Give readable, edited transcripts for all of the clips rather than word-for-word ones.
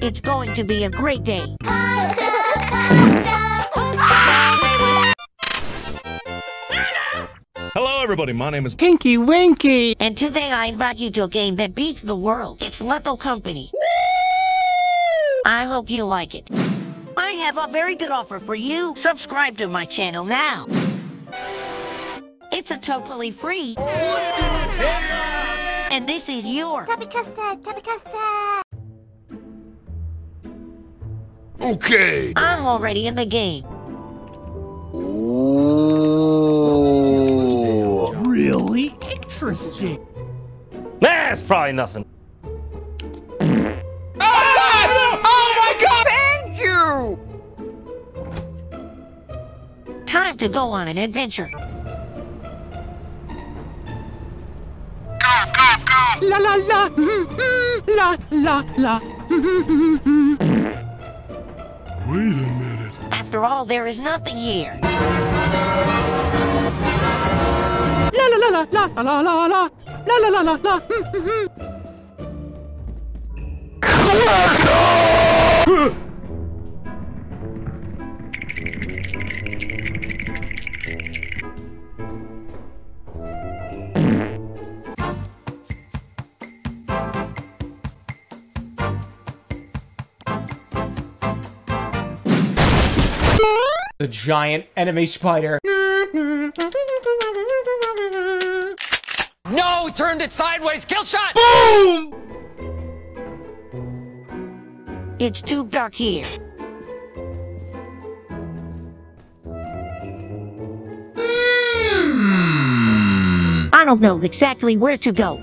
It's going to be a great day. Hello everybody, my name is Tinky Winky. And today I invite you to a game that beats the world. It's Lethal Company. I hope you like it. I have a very good offer for you. Subscribe to my channel now. It's a totally free. And this is your Tubby custard, Tubby custard. Okay. I'm already in the game. Ooh. Really interesting. That's probably nothing. Time to go on an adventure. Go, go, go! La la la, la la la. Wait a minute. After all, there is nothing here. La la la la la la la la la la la la. Let's go! The giant enemy spider. No! Turned it sideways! Kill shot! Boom! It's too dark here. I don't know exactly where to go.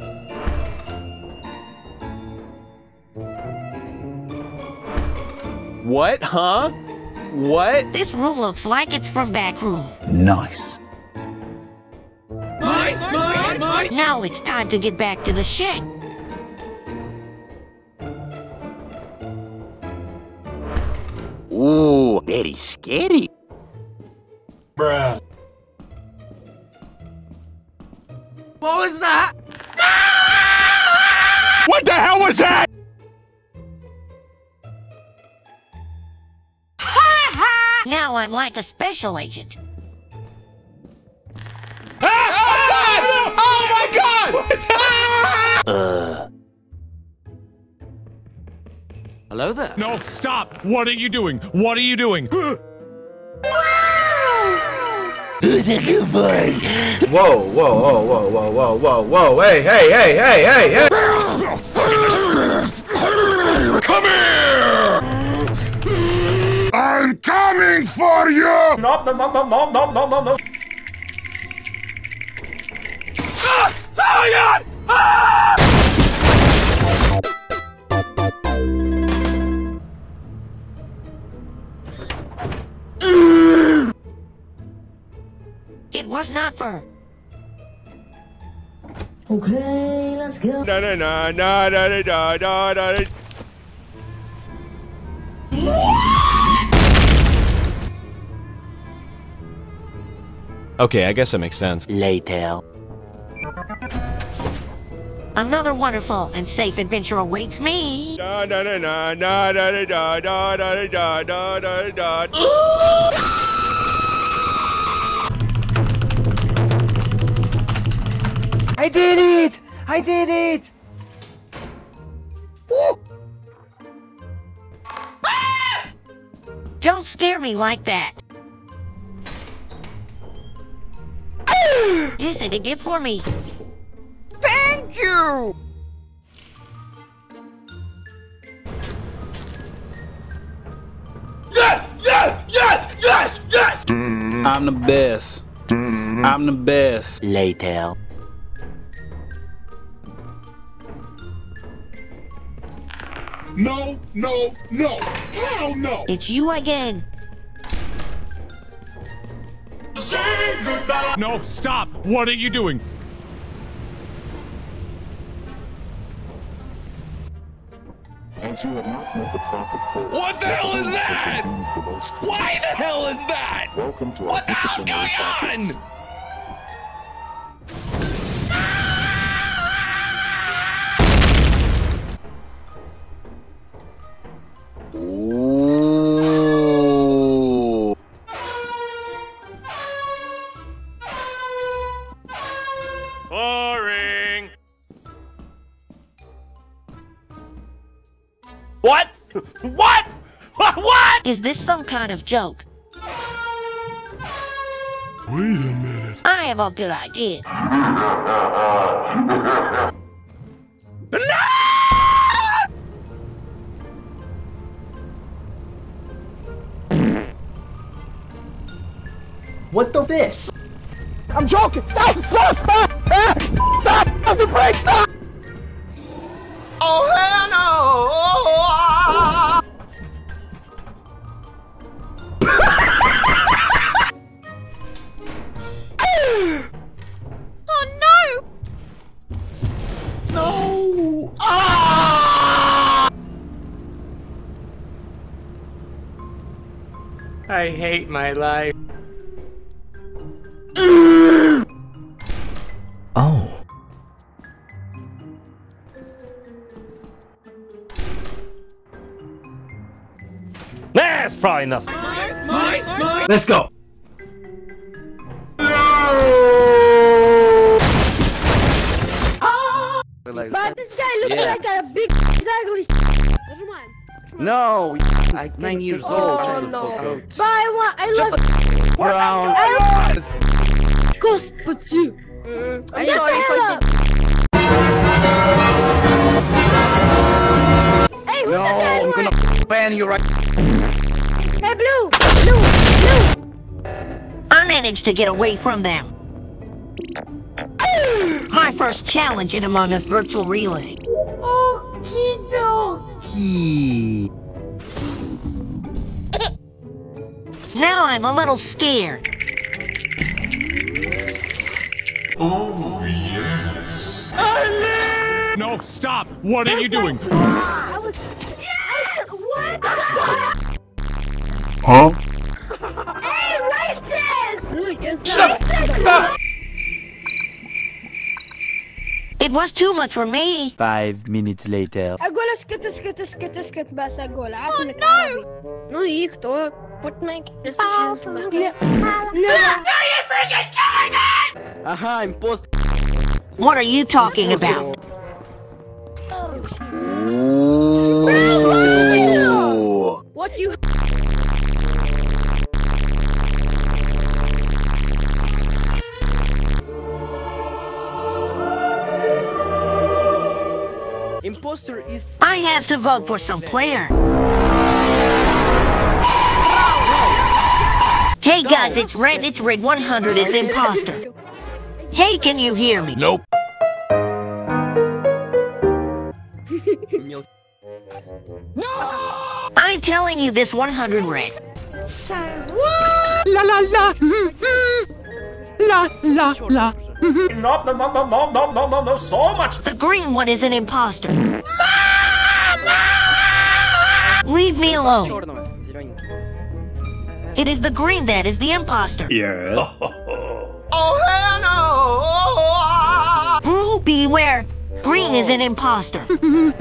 What? Huh? What? This room looks like it's from back room. Nice. My. Now it's time to get back to the shed. Ooh, very scary. Bruh. What was that? What the hell was that? Now I'm like a special agent. Ah! Oh my god! What's that? Hello there. No, stop! What are you doing? What are you doing? Whoa, whoa, whoa, whoa, whoa, whoa, whoa, whoa, hey, hey, hey, hey, hey, hey! Come here! I'm coming for you! No, no, no, no, no, no, no, no. Ah! Oh my god! Ah! It was not for. Okay, let's go. No, no, no, no, no, no, no, no. Okay, I guess that makes sense. Later. Another wonderful and safe adventure awaits me. I did it! I did it! Don't scare me like that. This is a gift for me. Thank you! Yes! Yes! Yes! Yes! Yes! I'm the best. I'm the best. Later. No! No! No! Hell no! It's you again. Say goodbye! No, stop! What are you doing? What the hell is that? Why the hell is that? What the hell's going on? What? What? What? Is this some kind of joke? Wait a minute. I have a good idea. No! What the this? I'm joking! Stop! Stop! Stop! Stop! Stop the break! Stop! Oh hell no! Oh no! No! Ah! I hate my life. Oh. That's probably enough. My. Let's go. No. Oh. But this guy looks like a big ugly. No, like 9 years old. Oh no. But I love. Ghost, but you. I'm sorry for Hey, who's no, the dead I'm one? Gonna ban you right. Hey, Blue! I managed to get away from them. My first challenge in Among Us Virtual Relay. Okie dokie. Now I'm a little scared. Oh, yes. Ali! No, stop! What are you doing? Huh? Hey, racist! Stop! It was too much for me. 5 minutes later. Oh, no! No, you кто? Fortnite. No, you're freaking killing me! Aha, I'm post. What are you talking about? Oh. What you? Imposter is. I have to vote for some player. Hey guys, it's red 100 is imposter. Hey, can you hear me? Nope. No! I'm telling you this 100 red. What? La la la. La la la. No, so much. The green one is an imposter. Leave me alone. It is the green that is the imposter. Yeah. Oh hell no! Blue, beware! Green is an imposter. La la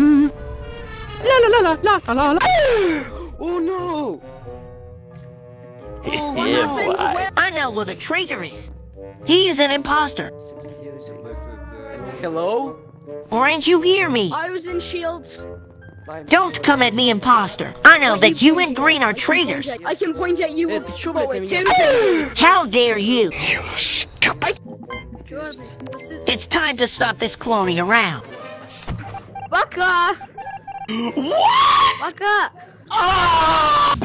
la la la la la. Oh no! Oh, yeah, I know where the traitor is. He is an imposter. Hello? Orange, you hear me? I was in shields. Don't come at me, imposter. I know that you and Green are traitors. I can point at you with two. How dare you? You stupid. It's time to stop this cloning around. Baka! What? Baka! Ah!